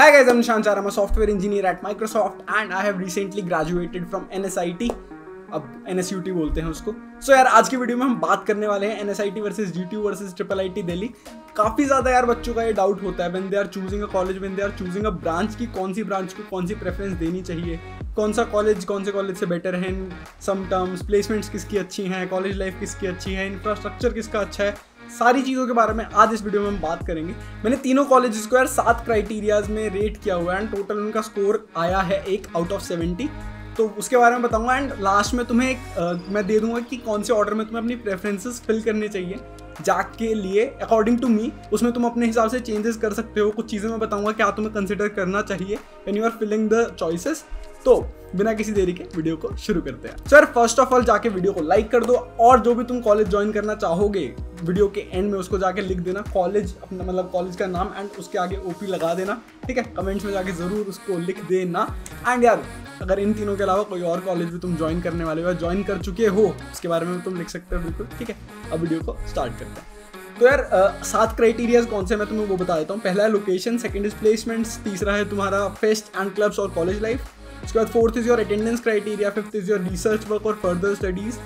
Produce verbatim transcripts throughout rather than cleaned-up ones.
Hi guys, I'm Nishant Chher. I'm a software engineer at Microsoft and I have recently graduated from N S I T. अब N S U T बोलते हैं उसको। सो यार आज की video में हम बात करने वाले हैं N S I T versus D T U versus I I I T Delhi. काफ़ी ज़्यादा यार बच्चों का ये डाउट होता है when they are choosing a college, when they are choosing a branch की कौन सी ब्रांच को कौन सी प्रेफरेंस देनी चाहिए, कौन सा कॉलेज कौन से कॉलेज से बेटर है इन सम टर्म्स, प्लेसमेंट्स किसकी अच्छी हैं, कॉलेज लाइफ किसकी अच्छी है, इंफ्रास्ट्रक्चर किसका अच्छा है। सारी चीज़ों के बारे में आज इस वीडियो में हम बात करेंगे। मैंने तीनों कॉलेजेस को यार सात क्राइटेरियाज़ में रेट किया हुआ है एंड टोटल उनका स्कोर आया है एक आउट ऑफ सेवेंटी। तो उसके बारे में बताऊंगा एंड लास्ट में तुम्हें एक आ, मैं दे दूंगा कि कौन से ऑर्डर में तुम्हें अपनी प्रेफरेंसेस फिल करने चाहिए जैक के लिए अकॉर्डिंग टू मी। उसमें तुम अपने हिसाब से चेंजेस कर सकते हो। कुछ चीज़ें मैं बताऊंगा क्या तुम्हें कंसिडर करना चाहिए when you are filling the choices. तो बिना किसी देरी के वीडियो को शुरू करते हैं। सर फर्स्ट ऑफ ऑल जाके वीडियो को लाइक कर दो और जो भी तुम कॉलेज ज्वाइन करना चाहोगे वीडियो के एंड में उसको जाके लिख देना कॉलेज, अपना मतलब कॉलेज का नाम एंड उसके आगे ओपी लगा देना, ठीक है। कमेंट्स में जाके ज़रूर उसको लिख देना। एंड यार अगर इन तीनों के अलावा कोई और कॉलेज भी तुम ज्वाइन करने वाले हो या ज्वाइन कर चुके हो उसके बारे में तुम लिख सकते हो, बिल्कुल ठीक है। अब वीडियो को स्टार्ट करते हैं। तो यार आ, सात क्राइटेरियाज कौन से मैं तुम्हें वो बता देता हूँ। पहला है लोकेशन, सेकेंड इज प्लेसमेंट्स, तीसरा है तुम्हारा फेस्ट एंड क्लब्स और कॉलेज लाइफ, उसके बाद fourth is your attendance criteria, fifth is your research work और फर्दर स्टडीज़,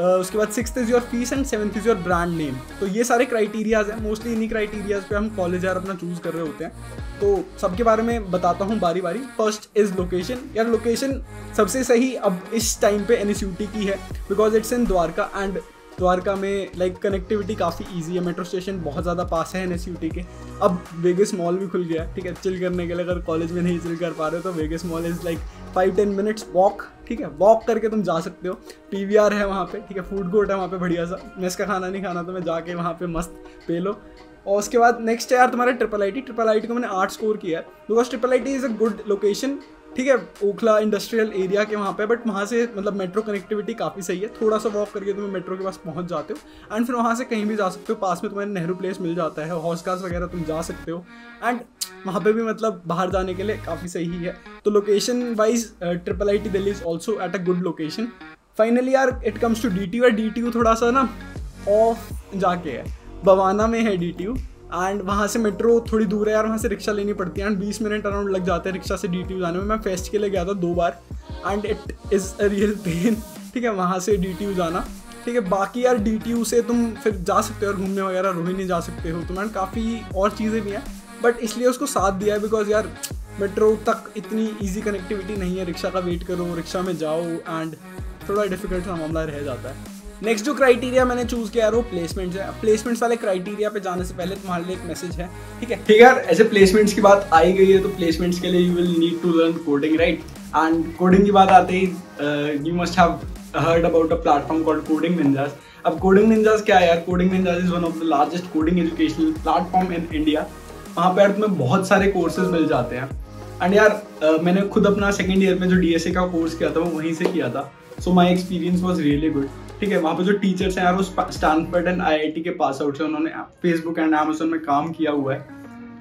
उसके बाद sixth is your fees and seventh is your brand name. तो ये सारे क्राइटेरियाज़ हैं। मोस्टली इन्हीं क्राइटेरियाज़ पे हम कॉलेज यार अपना चूज़ कर रहे होते हैं। तो सबके बारे में बताता हूँ बारी बारी। First is location. यार लोकेशन सबसे सही अब इस टाइम पे N S U T की है because it's in Dwarka and Dwarka में लाइक कनेक्टिविटी काफ़ी ईजी है, मेट्रो स्टेशन बहुत ज़्यादा पास है N S U T के। अब वेगस मॉल भी खुल गया है, ठीक है, चिल करने के लिए। अगर कॉलेज में नहीं चिल कर पा रहे हो तो Vegas mall is like five ten minutes walk, ठीक है, वॉक करके तुम जा सकते हो। पी वी आर है वहाँ पे, ठीक है, फूड कोर्ट है वहाँ पे बढ़िया सा। मेस का खाना नहीं खाना तो मैं जाके वहाँ पे मस्त पे लो। और उसके बाद नेक्स्ट है यार तुम्हारा triple I T. Triple I T को मैंने आठ स्कोर किया है because triple I T is a good location, ठीक है, ओखला इंडस्ट्रियल एरिया के वहाँ पे, बट वहाँ से मतलब मेट्रो कनेक्टिविटी काफ़ी सही है। थोड़ा सा वॉक करके तुम्हें मेट्रो के पास पहुँच जाते हो एंड फिर वहाँ से कहीं भी जा सकते हो। पास में तुम्हारे नेहरू प्लेस मिल जाता है, हौज खास वगैरह तुम जा सकते हो एंड वहाँ पे भी मतलब बाहर जाने के लिए काफ़ी सही है। तो location wise triple I T Delhi is also at a good location. Finally यार it comes to D T U. और डी टी यू थोड़ा सा ना ऑफ जाके है, बवाना में है डी टी यू एंड वहाँ से मेट्रो थोड़ी दूर है यार, वहाँ से रिक्शा लेनी पड़ती है एंड बीस मिनट अराउंड लग जाते हैं रिक्शा से डी टी यू जाने में। मैं फेस्ट के लिए गया था दो बार and it is a real pain, ठीक है, वहाँ से डी टी यू जाना, ठीक है। बाकी यार डी टी यू से तुम फिर जा सकते हो और घूमने वगैरह रोहिणी जा सकते हो तुम एंड काफ़ी और चीज़ें भी हैं, बट इसलिए उसको साथ दिया है बिकॉज यार मेट्रो तक इतनी ईजी कनेक्टिविटी नहीं है। रिक्शा का वेट करो, रिक्शा में जाओ एंड थोड़ा डिफिकल्ट सा मामला रह जाता है। नेक्स्ट जो क्राइटेरिया मैंने चूज़ किया है वो प्लेसमेंट्स है। प्लेसमेंट्स वाले क्राइटेरिया पे जाने से पहले तुम्हारे लिए एक मैसेज है, ठीक है। ठीक है यार, ऐसे प्लेसमेंट्स की बात आई गई है तो प्लेसमेंट्स के लिए you will need to learn coding, right. And coding की बात आते ही you must have heard about a platform called coding ninjas. अब कोडिंग निंजास क्या है यार? Coding ninjas is one of the largest coding educational platform in India. वहाँ पर यार तुम्हें बहुत सारे कोर्सेज मिल जाते हैं एंड यार uh, मैंने खुद अपना सेकेंड ईयर में जो डी एस ए का कोर्स किया था वो वहीं से किया था। So my experience was really good, ठीक है। वहाँ पे जो टीचर्स हैं यार वो Stanford and I I T के पास आउट से, उन्होंने फेसबुक एंड अमेजोन में काम किया हुआ है।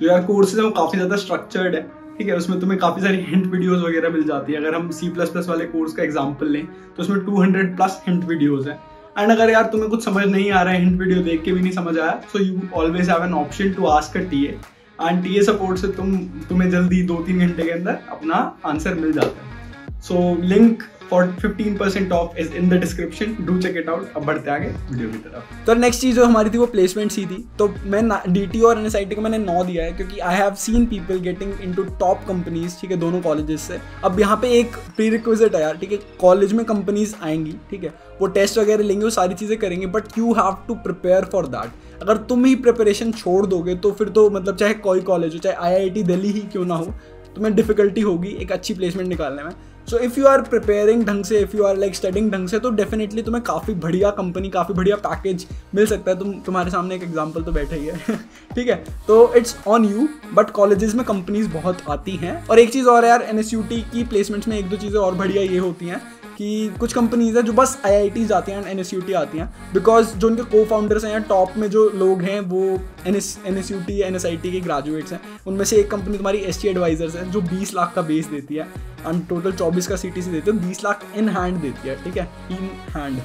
जो यार कोर्सेज हैं वो काफ़ी ज़्यादा स्ट्रक्चर्ड है, ठीक है। उसमें तुम्हें काफ़ी सारी हिंट वीडियोस वगैरह मिल जाती है। अगर हम सी प्लस प्लस वाले कोर्स का एग्जाम्पल लें तो उसमें two hundred plus hint videos हैं एंड अगर यार तुम्हें कुछ समझ नहीं आ रहा है, हिंट वीडियो देख के भी नहीं समझ आया, so you always have an option to ask a T A and T A support से तुम तुम्हें जल्दी दो तीन घंटे के अंदर अपना आंसर मिल जाता है। So link For fifteen percent off is in the description. Do check it out. अब बढ़ते आगे वीडियो की तरफ। तो नेक्स्ट चीज़ जो हमारी थी वो प्लेसमेंट्स ही थी। तो मैं D T U और N S I T को मैंने नौ दिया है क्योंकि I have seen people getting into top companies, ठीक है, दोनों कॉलेजेस से। अब यहाँ पे एक प्रीरिक्विजिट है यार, ठीक है, कॉलेज में कंपनीज आएंगी, ठीक है, वो टेस्ट वगैरह लेंगे, वो सारी चीज़ें करेंगे, but you have to prepare for that. अगर तुम ही प्रिपरेशन छोड़ दोगे तो फिर तो मतलब चाहे कोई कॉलेज हो, चाहे आई आई टी दिल्ली ही क्यों ना हो, तुम्हें डिफिकल्टी होगी एक अच्छी प्लेसमेंट निकालने में। So if you are preparing ढंग से, if you are like studying ढंग से, तो डेफिनेटली तुम्हें काफ़ी बढ़िया कंपनी, काफ़ी बढ़िया पैकेज मिल सकता है। तुम तुम्हारे सामने एक एग्जांपल तो बैठा ही है, ठीक है। तो it's on you, but colleges में कंपनीज बहुत आती हैं। और एक चीज़ और यार, N S U T की प्लेसमेंट्स में एक दो चीज़ें और बढ़िया ये होती हैं कि कुछ कंपनीज हैं जो बस आई आई टी जाती हैं and N S U T आती हैं बिकॉज जो उनके को फाउंडर्स हैं या टॉप में जो लोग हैं वो N S U T या N S I T के ग्रेजुएट्स हैं। उनमें से एक कंपनी तुम्हारी एस टी एडवाइजर्स है जो बीस लाख का बेस देती है एंड टोटल चौबीस का सी टी सी देती है, बीस लाख इन हैंड देती है, ठीक है, इन हैंड।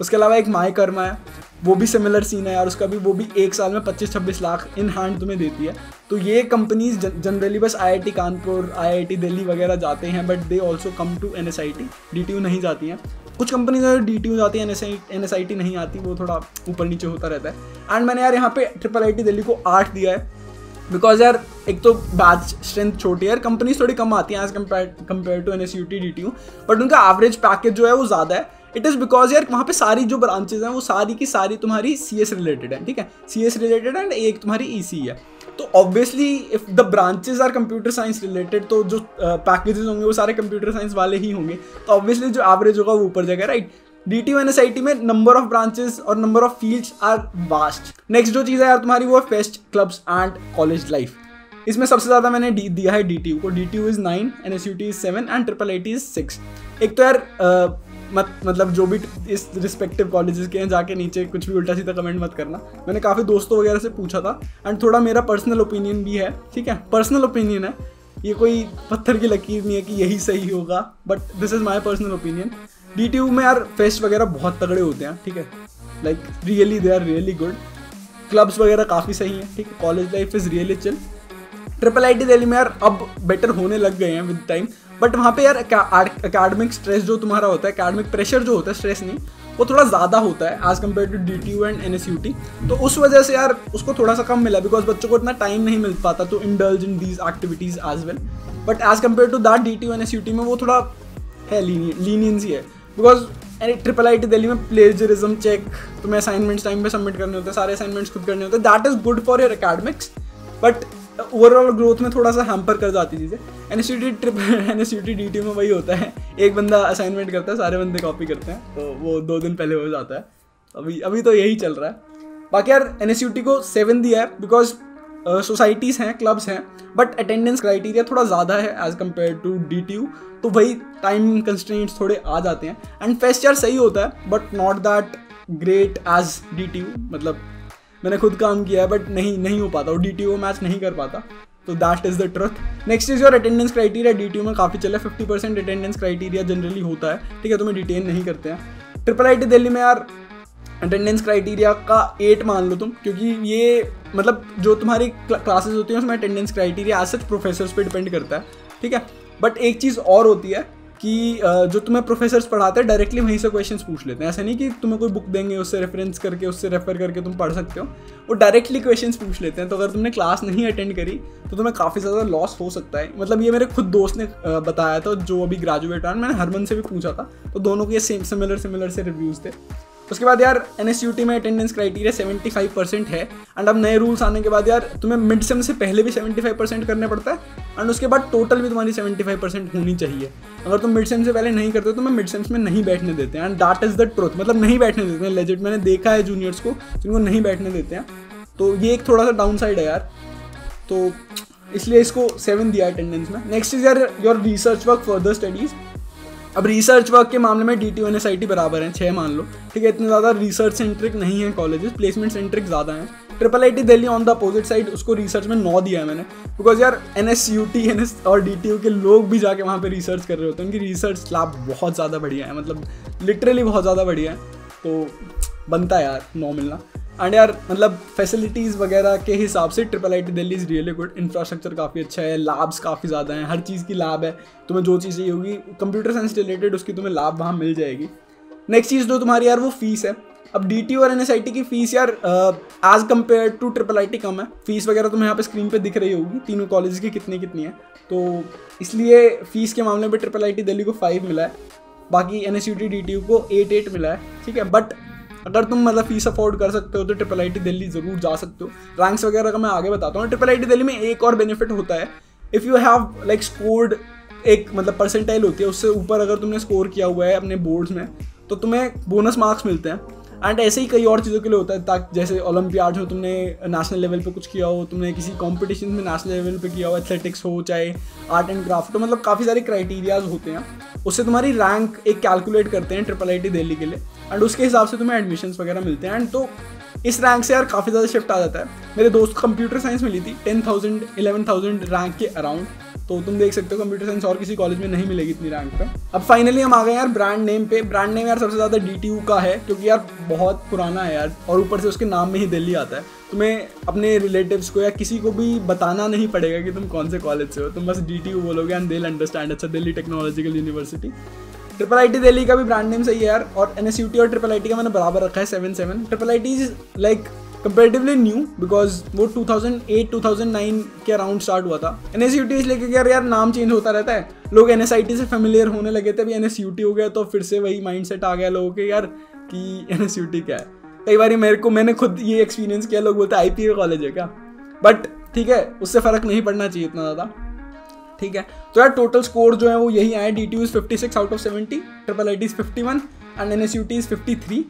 उसके अलावा एक मायकर्मा है, वो भी सिमिलर सीन है यार, उसका भी वो भी एक साल में पच्चीस छब्बीस लाख इन हैंड तुम्हें देती है। तो ये कंपनीज जनरली बस आईआईटी कानपुर, आईआईटी दिल्ली वगैरह जाते हैं, but they also come to NSIT. DTU नहीं जाती हैं कुछ कंपनीज, अगर डीटीयू जाती है एनएसआईटी नहीं आती, वो थोड़ा ऊपर नीचे होता रहता है। एंड मैंने यार यहाँ पे ट्रिपल आईटी दिल्ली को आठ दिया है बिकॉज यार एक तो बैच स्ट्रेंथ छोटी है, कंपनीज थोड़ी कम आती हैं as compare to NSUT DTU, but उनका एवरेज पैकेज जो है वो ज़्यादा है। इट इज़ बिकॉज यार वहाँ पे सारी जो ब्रांचेज हैं वो सारी की सारी तुम्हारी सी एस रिलेटेड है, ठीक है, सी एस रिलेटेड एंड एक तुम्हारी ई सी है। तो obviously if the branches are computer science related तो जो पैकेजेस होंगे वो सारे कंप्यूटर साइंस वाले ही होंगे, तो ऑब्वियसली जो एवरेज होगा वो ऊपर जाएगा, right. D T U N S I T में नंबर ऑफ ब्रांचेस और number of fields are vast. Next जो चीज़ है यार तुम्हारी वो है fest, clubs and college life. इसमें सबसे ज़्यादा मैंने डी दिया है डी टी यू को। D T U is nine, N S U T is seven and triple I T is six. एक तो यार uh, मत मतलब जो भी इस रिस्पेक्टिव कॉलेजेस के हैं जाके नीचे कुछ भी उल्टा सीधा कमेंट मत करना। मैंने काफ़ी दोस्तों वगैरह से पूछा था एंड थोड़ा मेरा पर्सनल ओपिनियन भी है, ठीक है, पर्सनल ओपिनियन है, ये कोई पत्थर की लकीर नहीं है कि यही सही होगा, but this is my personal opinion. D T U में यार फेस्ट वगैरह बहुत तगड़े होते हैं, ठीक है, like really they are really good. Clubs वगैरह काफ़ी सही हैं, ठीक है, college life is really chill. Triple I T Delhi में यार अब बेटर होने लग गए हैं विद टाइम, बट वहाँ पे यार अकेडमिक स्ट्रेस जो तुम्हारा होता है, अकेडमिक प्रेशर जो होता है, स्ट्रेस नहीं, वो थोड़ा ज़्यादा होता है as compare to D T U and N S U T. तो उस वजह से यार उसको थोड़ा सा कम मिला बिकॉज बच्चों को इतना टाइम नहीं मिल पाता to indulge in these activities as well. But as compare to that D T U N S U T में वो थोड़ा है, लीनियंसी है, because triple I T Delhi में प्लेजरिज्म चेक, तुम्हें असाइनमेंट्स टाइम पे सबमिट करने होते हैं, सारे असाइनमेंट्स खुद करने होते हैं। That is good for your academics, but overall growth में थोड़ा सा हैम्पर कर जाती चीज़ें। N S U T trip N S U T D T में वही होता है, एक बंदा असाइनमेंट करता है, सारे बंदे कॉपी करते हैं, तो वो दो दिन पहले हो जाता है। अभी अभी तो यही चल रहा है। बाकी यार एन एस यू टी को सेवन दिया है बिकॉज सोसाइटीज़ हैं, क्लब्स हैं, बट अटेंडेंस क्राइटेरिया थोड़ा ज़्यादा है as compare to D T U, तो वही टाइम कंस्ट्रेंट्स थोड़े आ जाते हैं। एंड फेस्ट यार सही होता है but not that great as D T U, मतलब मैंने खुद काम किया है बट नहीं नहीं हो पाता, वो डी टी यू मैच नहीं कर पाता, तो that is the truth. Next is your attendance criteria. D T U में काफ़ी चला, fifty percent attendance criteria generally होता है, ठीक है, तुम्हें डिटेन नहीं करते हैं। ट्रिपल आई टी दिल्ली में यार अटेंडेंस क्राइटेरिया का एट मान लो तुम, क्योंकि ये मतलब जो तुम्हारी क्लासेस होती हैं उसमें attendance criteria as such professors पे डिपेंड करता है, ठीक है, बट एक चीज़ और होती है कि जो तुम्हें प्रोफेसर्स पढ़ाते हैं डायरेक्टली वहीं से क्वेश्चंस पूछ लेते हैं। ऐसा नहीं कि तुम्हें कोई बुक देंगे उससे रेफरेंस करके, उससे रेफर करके तुम पढ़ सकते हो, वो डायरेक्टली क्वेश्चंस पूछ लेते हैं। तो अगर तुमने क्लास नहीं अटेंड करी तो तुम्हें काफ़ी ज़्यादा लॉस हो सकता है। मतलब ये मेरे खुद दोस्त ने बताया था जो अभी ग्रेजुएट है, मैंने हरमन से भी पूछा था, तो दोनों के सेम सिमिलर सिमिलर से रिव्यूज़ थे। उसके बाद यार एन एस यू टी में attendance criteria seventy five percent है एंड अब नए रूल्स आने के बाद यार तुम्हें मिड सेम से पहले भी सेवेंटी फाइव परसेंट करने पड़ता है एंड उसके बाद टोटल भी तुम्हारी सेवेंटी फाइव परसेंट होनी चाहिए। अगर तुम मिड सेम से पहले नहीं करते तो मैं मिड सेम्स में नहीं बैठने देते हैं and that is the truth, मतलब नहीं बैठने देते हैं लेजिट। मैंने देखा है जूनियर्स को जिनको नहीं बैठने देते हैं, तो ये एक थोड़ा सा डाउन साइड है यार, तो इसलिए इसको सेवन दिया अटेंडेंस में। नेक्स्ट इज यार your research work, further studies. अब रिसर्च वर्क के मामले में D T U N S I T बराबर हैं, छः मान लो, ठीक है, इतने ज़्यादा रिसर्च सेंट्रिक नहीं है कॉलेजेस, प्लेसमेंट सेंट्रिक ज़्यादा हैं। Triple I T Delhi on the opposite side, उसको रिसर्च में नौ दिया है मैंने बिकॉज यार N S U T N S और डी टी यू के लोग भी जाके वहाँ पे रिसर्च कर रहे होते हैं, उनकी रिसर्च लैब बहुत ज़्यादा बढ़िया है, मतलब लिटरली बहुत ज़्यादा बढ़िया है, तो बनता है यार नौ मिलना। एंड यार मतलब फैसिलिटीज़ वगैरह के हिसाब से triple I T Delhi is really good. Infrastructure काफ़ी अच्छा है, लैब्स काफ़ी ज़्यादा हैं, हर चीज़ की लैब है, तुम्हें जो चीज़ चाहिए होगी कंप्यूटर साइंस रिलेटेड उसकी तुम्हें लैब वहाँ मिल जाएगी। नेक्स्ट चीज़ जो तुम्हारी यार वो फीस है। अब डी टी यू और एन एस आई टी की फ़ीस यार as compare to triple I T कम है, फ़ीस वगैरह तुम्हें यहाँ पे स्क्रीन पे दिख रही होगी तीनों कॉलेज की कितनी कितनी है, तो इसलिए फ़ीस के मामले में ट्रिपल आई टी दिल्ली को फाइव मिला है, बाकी N S U T D T U को एट एट मिला है, ठीक है। बट अगर तुम मतलब फीस अफोर्ड कर सकते हो तो ट्रिपल आई टी दिल्ली ज़रूर जा सकते हो। रैंक्स वगैरह का मैं आगे बताता हूँ। ट्रिपल आई टी दिल्ली में एक और बेनिफिट होता है, if you have like scored एक मतलब परसेंटाइल होती है, उससे ऊपर अगर तुमने स्कोर किया हुआ है अपने बोर्ड्स में तो तुम्हें बोनस मार्क्स मिलते हैं। एंड ऐसे ही कई और चीज़ों के लिए होता है, ताकि जैसे ओलंपियाड हो, तुमने नेशनल लेवल पे कुछ किया हो, तुमने किसी कॉम्पिटिशन में नेशनल लेवल पे किया हो, एथलेटिक्स हो चाहे आर्ट एंड क्राफ्ट हो, मतलब काफ़ी सारे क्राइटेरियाज होते हैं, उससे तुम्हारी रैंक एक कैलकुलेट करते हैं ट्रिपल आई टी दिल्ली के लिए एंड उसके हिसाब से तुम्हें एडमिशन्स वगैरह मिलते हैं। एंड तो इस रैंक से यार काफ़ी ज़्यादा शिफ्ट आ जाता है। मेरे दोस्त कंप्यूटर साइंस मिली थी ten thousand eleven thousand rank के अराउंड, तो तुम देख सकते हो कंप्यूटर साइंस और किसी कॉलेज में नहीं मिलेगी इतनी रैंक पे। अब फाइनली हम आ गए यार ब्रांड नेम पे। ब्रांड नेम यार सबसे ज़्यादा डी टी यू का है क्योंकि यार बहुत पुराना है यार, और ऊपर से उसके नाम में ही दिल्ली आता है। तुम्हें अपने रिलेटिव्स को या किसी को भी बताना नहीं पड़ेगा कि तुम कौन से कॉलेज से हो, तुम बस डी टी यू बोलोगे एंड दे विल अंडरस्टैंड। अच्छा, Delhi technological University. Triple I T Delhi का भी ब्रांड नेम सही है यार, और एन एस यू टी और ट्रिपल आई टी का मैंने बराबर रखा है seven seven. Triple I T is like comparatively new because वो two thousand eight two thousand nine के अराउंड स्टार्ट हुआ था। एन एस यू टी इसलिए क्योंकि यार यार नाम चेंज होता रहता है, लोग एन एस आई टी से फेमिलियर होने लगे थे, अभी एन एस यू टी हो गया तो फिर से वही माइंड सेट आ गया लोगों के यार कि एन एस यू टी क्या है। कई बार मेरे को मैंने खुद ये एक्सपीरियंस किया, लोग बोलते हैं आई पी ए कॉलेज है क्या, बट ठीक है उससे फ़र्क नहीं पड़ना चाहिए इतना ज़्यादा, ठीक है। तो यार टोटल स्कोर जो है वो यही आए, D T U is fifty six out of seventy, triple I T is fifty one and N S U T is fifty three.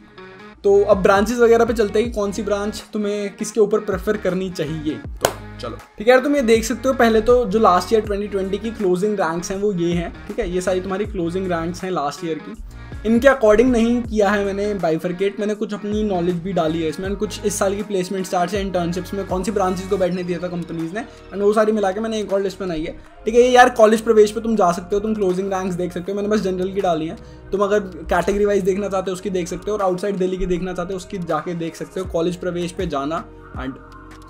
तो अब ब्रांचेज वगैरह पे चलते हैं, कौन सी ब्रांच तुम्हें किसके ऊपर प्रेफर करनी चाहिए। तो चलो ठीक है यार, तुम ये देख सकते हो पहले तो जो लास्ट ईयर ट्वेंटी ट्वेंटी की क्लोजिंग रैंक्स हैं वो ये हैं, ठीक है। ये सारी तुम्हारी क्लोजिंग रैंक्स हैं लास्ट ईयर की, इनके अकॉर्डिंग नहीं किया है मैंने बाइफरकेट, मैंने कुछ अपनी नॉलेज भी डाली है इसमें, कुछ इस साल की प्लेसमेंट स्टार्ट या इंटर्नशिप्स में कौन सी ब्रांचेस को बैठने दिया था कंपनीज ने, एंड वो सारी मिला के मैंने एक और लिस्ट बनाई है, ठीक है। ये यार कॉलेज प्रवेश पे तुम जा सकते हो, तुम क्लोजिंग रैंक्स देख सकते हो, मैंने बस जनरल की डाली है, तुम अगर कैटेगरी वाइज देखना चाहते हो उसकी देख सकते हो, और आउटसाइड दिल्ली की देखना चाहते हो उसकी जाके देख सकते हो। कॉलेज प्रवेश पे जाना एंड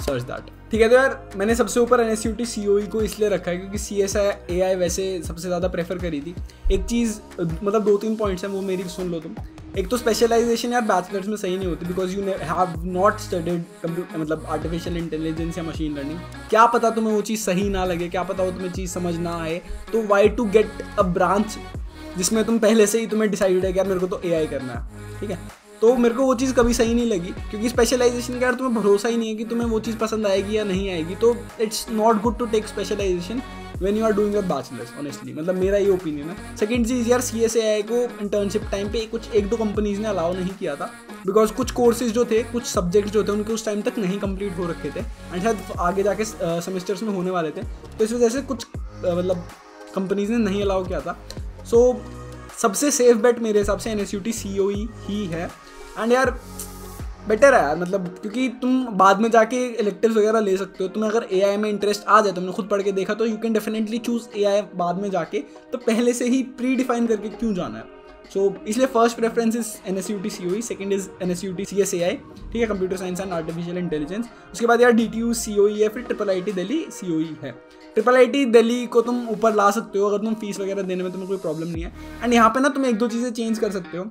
सर्च दैट, ठीक है। तो यार मैंने सबसे ऊपर N S U T C O E को इसलिए रखा है क्योंकि सी एस ए आई वैसे सबसे ज़्यादा प्रेफर करी थी। एक चीज़ मतलब दो तीन पॉइंट्स हैं वो मेरी सुन लो तुम। एक तो स्पेशलाइजेशन यार बैचलर्स में सही नहीं होती because you have not studied computer मतलब आर्टिफिशियल इंटेलिजेंस या मशीन लर्निंग। क्या पता तुम्हें वो चीज़ सही ना लगे, क्या पता वो तुम्हें चीज़ समझ ना आए, तो why to get a branch जिसमें तुम पहले से ही तुम्हें डिसाइडेड है कि यार मेरे को तो ए आई करना है, ठीक है। तो मेरे को वो चीज़ कभी सही नहीं लगी क्योंकि स्पेशलाइजेशन का यार तुम्हें भरोसा ही नहीं है कि तुम्हें वो चीज़ पसंद आएगी या नहीं आएगी, तो it's not good to take specialization when you are doing your bachelors honestly, मतलब मेरा ये ओपिनियन है। सेकंड चीज़ यार सीएसएआई को इंटर्नशिप टाइम पे कुछ एक दो कंपनीज़ ने अलाउ नहीं किया था बिकॉज कुछ कोर्सेज जो थे, कुछ सब्जेक्ट जो थे उनके उस टाइम तक नहीं कंप्लीट हो रखे थे एंड शायद आगे जाके सेमेस्टर्स में होने वाले थे, तो इस वजह से कुछ मतलब कंपनीज़ ने नहीं अलाउ किया था। सो सबसे सेफ बेट मेरे हिसाब से N S U T C O E ही है, एंड यार बेटर है यार मतलब क्योंकि तुम बाद में जाके इलेक्टिव्स वगैरह ले सकते हो, तुम्हें अगर ए आई में इंटरेस्ट आ जाए, तुमने खुद पढ़ के देखा, तो you can definitely choose A I बाद में जाके, तो पहले से ही प्री डिफाइन करके क्यों जाना है। सो so, इसलिए first preference is N S U T C O E, second is N S U T C S A I, ठीक है, computer science and artificial intelligence. उसके बाद यार D T U C O E है, फिर triple I T Delhi C O E है। Triple I T Delhi को तुम ऊपर ला सकते हो अगर तुम फीस वगैरह देने में तुम्हें कोई प्रॉब्लम नहीं है, एंड यहाँ पे ना तुम एक दो चीज़ें चेंज कर सकते हो।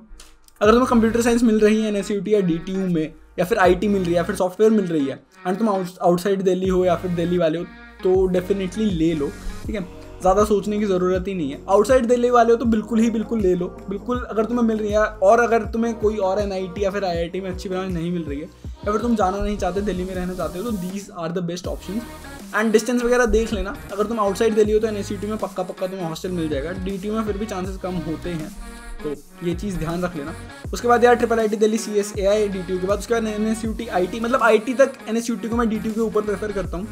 अगर तुम्हें कंप्यूटर साइंस मिल रही है एन एस यू टी या डी टी यू में, या फिर आई टी मिल रही है, या फिर सॉफ्टवेयर मिल रही है, एंड तुम आउटसाइड दिल्ली हो या फिर दिल्ली वाले हो, तो डेफिनेटली ले लो, ठीक है, ज़्यादा सोचने की ज़रूरत ही नहीं है। आउटसाइड दिल्ली वाले हो तो बिल्कुल ही बिल्कुल ले लो, बिल्कुल अगर तुम्हें मिल रही है, और अगर तुम्हें कोई और एन आई टी या फिर आई आई टी में अच्छी ब्रांच नहीं मिल रही है, या फिर तुम जाना नहीं चाहते, दिल्ली में रहना चाहते हो, तो these are the best option. And distance वगैरह देख लेना, अगर तुम आउटसाइड दिल्ली हो तो एन एस यू टी में पक्का पक्का तुम्हें हॉस्टल मिल जाएगा, डी टी यू में फिर भी चांसेस कम होते हैं, तो ये चीज़ ध्यान रख लेना। उसके बाद यार triple I T Delhi C S A I D T U के बाद उसके बाद N S U T I T, मतलब आई टी तक एन एस यू टी को मैं डी टी यू के ऊपर प्रेफर करता हूँ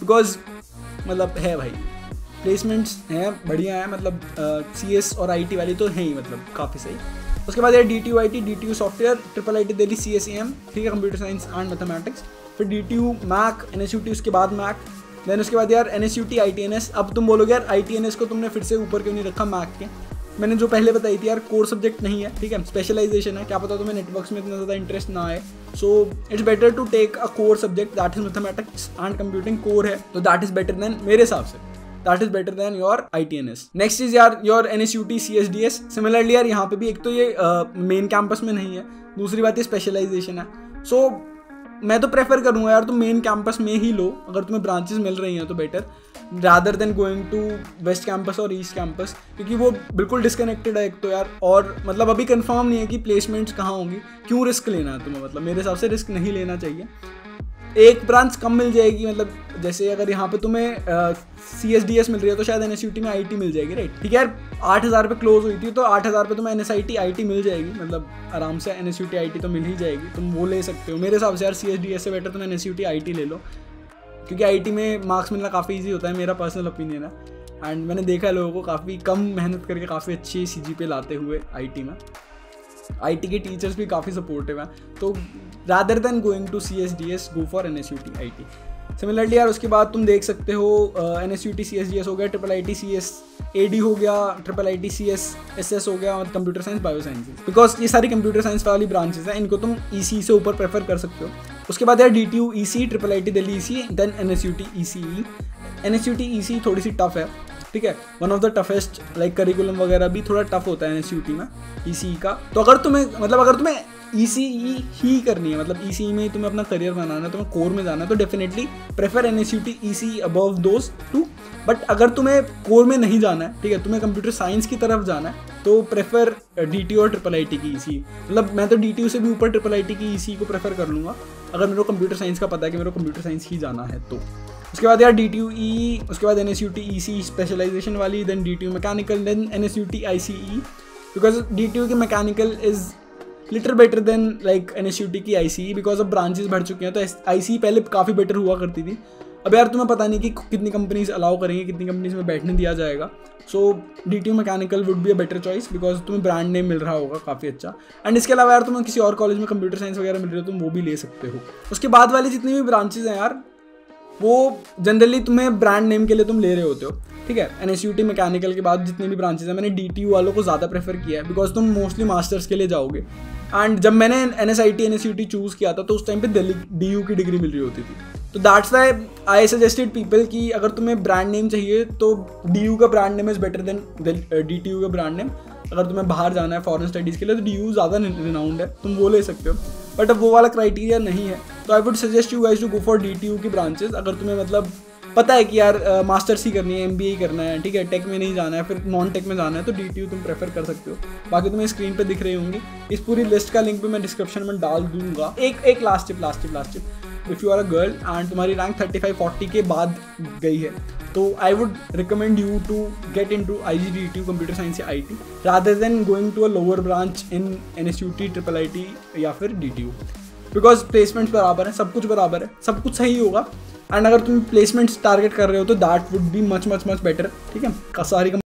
बिकॉज मतलब है भाई प्लेसमेंट्स हैं बढ़िया हैं, मतलब सी एस और आई टी वाली तो हैं ही, मतलब काफ़ी सही। उसके बाद यार D T U I T, D T U software, triple I T Delhi C S E M, ठीक है, कंप्यूटर साइंस एंड मैथमेटिक्स, फिर D T U MAC, N S U T उसके बाद मैक, देन उसके बाद यार N S U T I T N S. अब तुम बोलोगे यार आई टी एन एस को तुमने फिर से ऊपर क्यों नहीं रखा मैक के, मैंने जो पहले बताई थी यार कोर सब्जेक्ट नहीं है, ठीक है, स्पेशलाइजेशन है, क्या पता तुम्हें नेटवर्क्स में इतना ज़्यादा इंटरेस्ट ना आए, so it's better to take a core subject that is mathematics and computing core है, तो दैट इज़ बेटर देन मेरे हिसाब से That is better than your I T N S. Next is यार your N S U T C S D S. Similarly यार यहाँ पे भी एक तो ये मेन uh, कैंपस में नहीं है, दूसरी बात ये स्पेशलाइजेशन है, सो so, मैं तो प्रेफर करूँगा यार तुम मेन कैंपस में ही लो अगर तुम्हें ब्रांचेस मिल रही हैं तो better rather than going to west campus और ईस्ट कैंपस, क्योंकि वो बिल्कुल डिस्कनेक्टेड है एक तो यार, और मतलब अभी कंफर्म नहीं है कि प्लेसमेंट्स कहाँ होंगी, क्यों रिस्क लेना है तुम्हें, मतलब मेरे हिसाब से रिस्क नहीं लेना चाहिए। एक ब्रांच कम मिल जाएगी, मतलब जैसे अगर यहाँ पे तुम्हें सी एस डी एस मिल रही है तो शायद एन एस यू टी में आई टी मिल जाएगी, राइट, ठीक है यार आठ हज़ार पे क्लोज हुई थी तो आठ हज़ार पे तुम्हें N S I T I T मिल जाएगी, मतलब आराम से N S U T I T तो मिल ही जाएगी, तुम वो ले सकते हो। मेरे हिसाब से यार सी एस डी एस से बेटर तुम N S U T I T ले लो क्योंकि आई टी में मार्क्स मिलना काफ़ी ईजी होता है, मेरा पर्सनल ओपिनियन है, एंड मैंने देखा है लोगों को काफ़ी कम मेहनत करके काफ़ी अच्छी सी जी पे लाते हुए आई टी में, आई टी के टीचर्स भी काफ़ी सपोर्टिव हैं, तो rather than going to C S D S go for N S U T I T. Similarly यार उसके बाद तुम देख सकते हो N S U T C S D S हो गया, triple I T C S A D हो गया, triple I T C S S S हो गया और computer science bio sciences, because ये सारी कंप्यूटर साइंस वाली ब्रांचेज हैं, इनको तुम ई सी से ऊपर प्रेफर कर सकते हो। उसके बाद यार D T U E C, triple I T Delhi E C, then N S U T E C E. N S U T E C थोड़ी सी टफ है, ठीक है, one of the toughest, like curriculum वगैरह भी थोड़ा tough होता है एन एस यू टी में ई सी ई का। तो अगर तुम्हें मतलब अगर तुम्हें ई सी ई ही करनी है, मतलब ई सी ई में ही तुम्हें अपना करियर बनाना है, तुम्हें कोर में जाना है, तो definitely prefer N S U T E C E above those two. But अगर तुम्हें कोर में नहीं जाना है, ठीक है, तुम्हें कंप्यूटर साइंस की तरफ जाना है, तो प्रेफर डी टी यू और ट्रिपल आई टी की ई सी। मतलब मैं तो डी टी यू से भी ऊपर ट्रिपल आई टी की ई सी को प्रेफर कर लूँगा अगर मेरे को कंप्यूटर साइंस का पता है कि मेरे को कंप्यूटर साइंस ही जाना है। तो उसके बाद यार डी टी यू ई, उसके बाद N S U T E C specialization वाली, then D T U mechanical, then N S U T I C E, because D T U की mechanical is little better than like N S U T की I C E, because अब branches बढ़ चुकी हैं। तो आई C ई पहले काफ़ी better हुआ करती थी, अब यार तुम्हें पता नहीं कि कितनी कंपनीज अलाउ करेंगे, कितनी कंपनीज में बैठने दिया जाएगा। So D T U mechanical would be a better choice, because तुम्हें ब्रांड नेम मिल रहा होगा काफ़ी अच्छा, एंड इसके अलावा यार तुम्हें किसी और कॉलेज में कंप्यूटर साइंस वगैरह मिल रही हो, तुम वो भी ले सकते हो। उसके बाद वाली जितनी भी ब्रांचेज हैं यार, वो जनरली तुम्हें ब्रांड नेम के लिए तुम ले रहे होते हो, ठीक है। N S U T mechanical के बाद जितने भी ब्रांचेज हैं, मैंने डी टी यू वालों को ज़्यादा प्रेफर किया है, बिकॉज तुम मोस्टली मास्टर्स के लिए जाओगे। एंड जब मैंने N S I T N S U T choose किया था, तो उस टाइम पे दिल्ली डी यू की डिग्री मिल रही होती थी। तो that's why I suggested people कि अगर तुम्हें ब्रांड नेम चाहिए तो डी यू का brand name is better than D T U का ब्रांड नेम। अगर तुम्हें बाहर जाना है फॉरेन स्टडीज़ के लिए, तो डी यू ज़्यादा रिनाउंड है, तुम वो ले सकते हो। बट अब वो वाला क्राइटेरिया नहीं है, तो I would suggest you guys to go for D T U की ब्रांचेज। अगर तुम्हें मतलब पता है कि यार मास्टर्स ही करनी है, एम बी ए ही करना है, ठीक है, टेक में नहीं जाना है, फिर नॉन टेक में जाना है, तो डी टी यू तुम प्रेफर कर सकते हो। बाकी तुम्हें स्क्रीन पे दिख रही होंगी, इस पूरी लिस्ट का लिंक भी मैं डिस्क्रिप्शन में डाल दूंगा। एक एक last tip last tip last tip if you are a girl and तुम्हारी रैंक थर्टी फाइव फोर्टी के बाद गई है, तो I would recommend you to get in to I G D T U computer science या I T, rather than going to a lower branch in N S U T, triple I T या फिर D T U, because placements बराबर है, सब कुछ बराबर है, सब कुछ सही होगा। एंड अगर तुम प्लेसमेंट्स टारगेट कर रहे हो, तो that would be much much much better, ठीक है। सारी